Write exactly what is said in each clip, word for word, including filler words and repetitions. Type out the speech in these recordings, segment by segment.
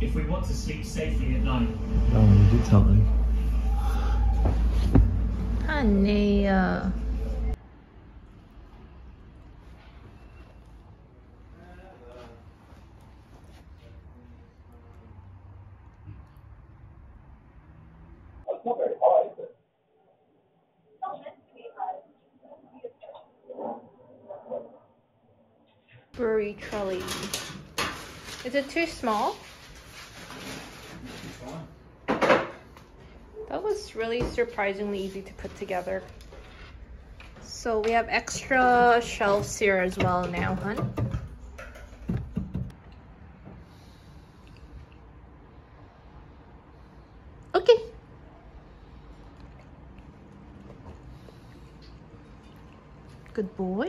if we want to sleep safely at night. Oh, you did tell me. Honey. Uh... Brewery trolley. Is it too small? That was really surprisingly easy to put together. So we have extra shelves here as well now, hun. Okay. Good boy.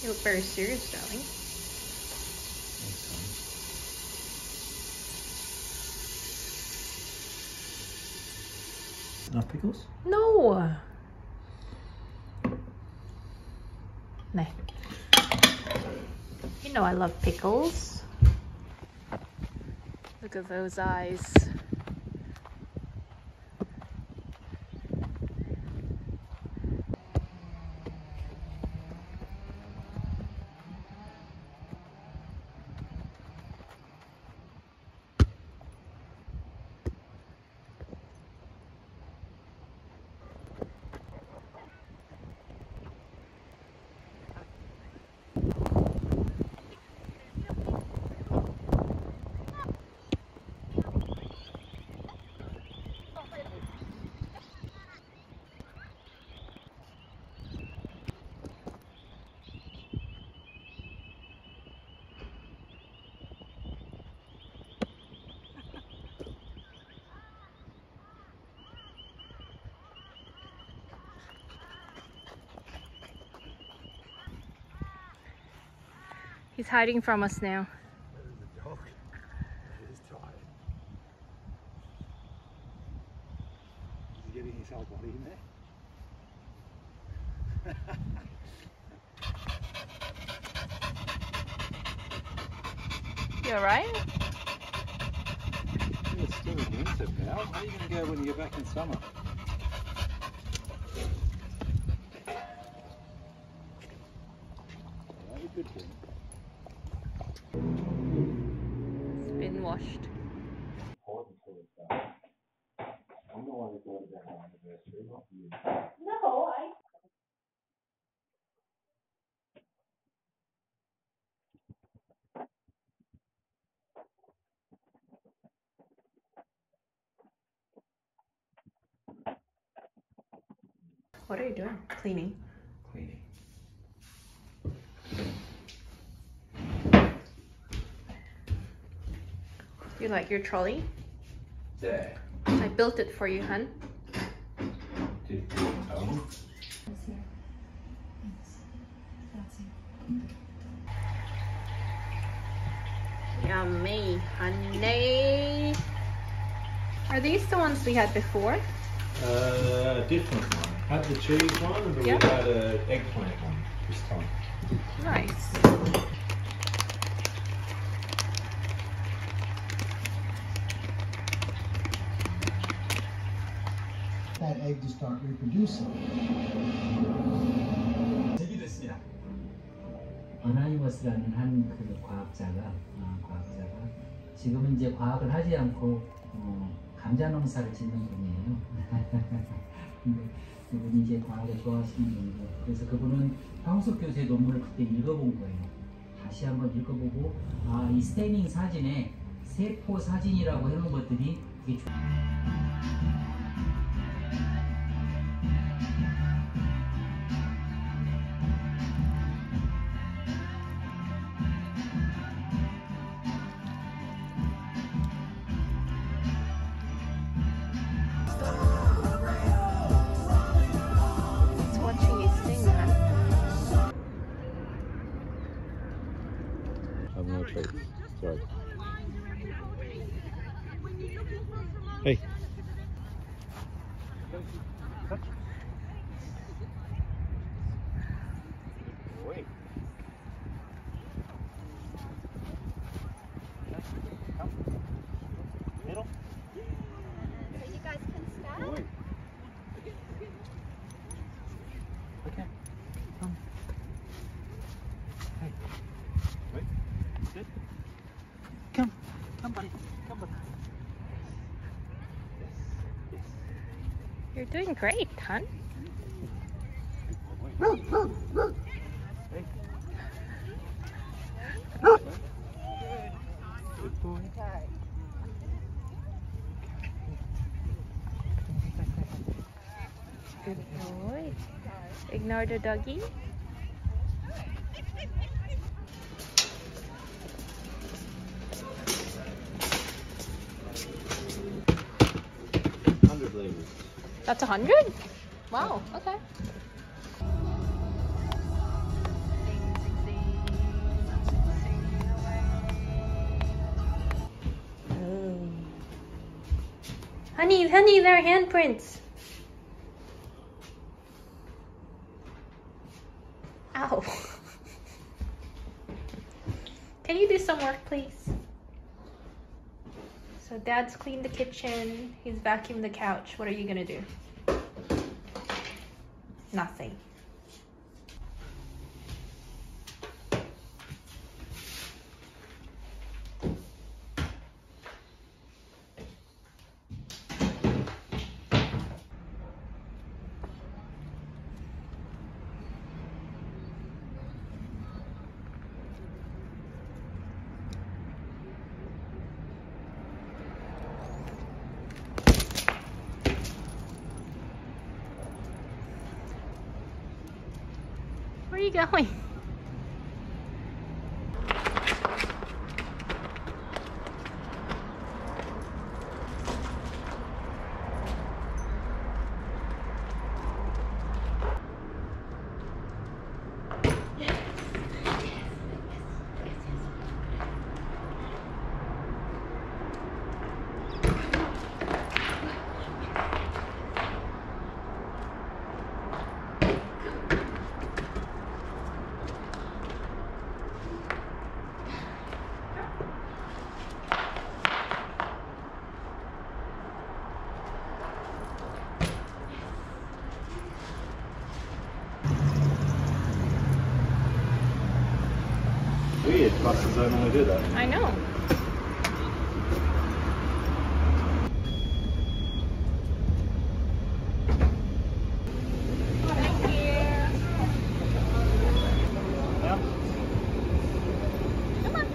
You look very serious, darling. Thanks, not pickles? No! No. You know I love pickles. Look at those eyes. He's hiding from us now. There's a dog. He's tired. He's getting his whole body in there. You alright? Yeah, it's still in winter, pal. Where are you going to go when you get back in summer? That'd be good for him. No, I. What are you doing? Cleaning. Cleaning. You like your trolley? Yeah. I built it for you, hun. Did you know? Yummy, honey. Are these the ones we had before? Uh, different one. Had the cheese one, but yep. We had an eggplant one this time. Nice. That egg to start reproducing. 하나님 것이라는 한 그 과학자가 어, 과학자가 지금은 이제 과학을 하지 않고 어, 감자 농사를 짓는 분이에요. 근데 그분이 이제 과학을 좋아하시는 분이고, 그래서 그분은 황석 교수의 논문을 그때 읽어본 거예요. 다시 한번 읽어보고, 아, 이 스테이닝 사진에 세포 사진이라고 해놓은 것들이 되게 좋아요. Sorry. Hey. You're doing great, hon. Good boy. Good boy. Ignore the doggy. That's a hundred? Wow, okay. Oh. Honey, honey, they're handprints. Ow. Can you do some work, please? So Dad's cleaned the kitchen, he's vacuumed the couch. What are you gonna do? Nothing. Where are you going? Weird, buses don't normally do that. I know. Thank you. Yeah. Come on.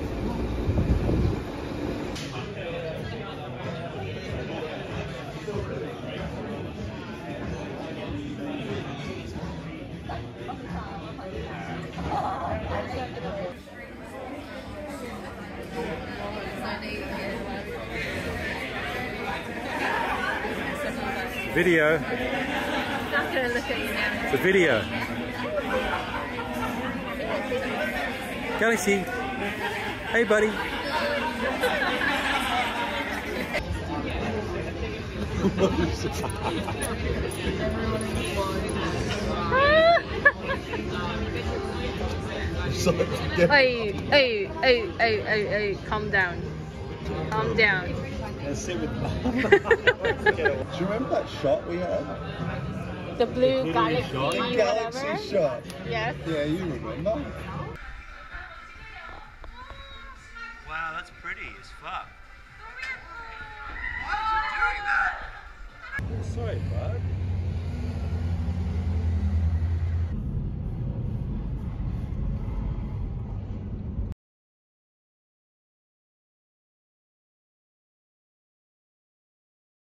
Video. I'm not going to look at you now. It's a video. Galaxy. Hey, buddy. Hey, hey, hey, hey, hey, calm down. Calm down. Sit with Do you remember that shot we had? The blue, the blue galaxy shot. The galaxy whatever. Shot. Yes. Yeah, you remember. Wow, that's pretty as fuck. Why is it doing that? Sorry, bud.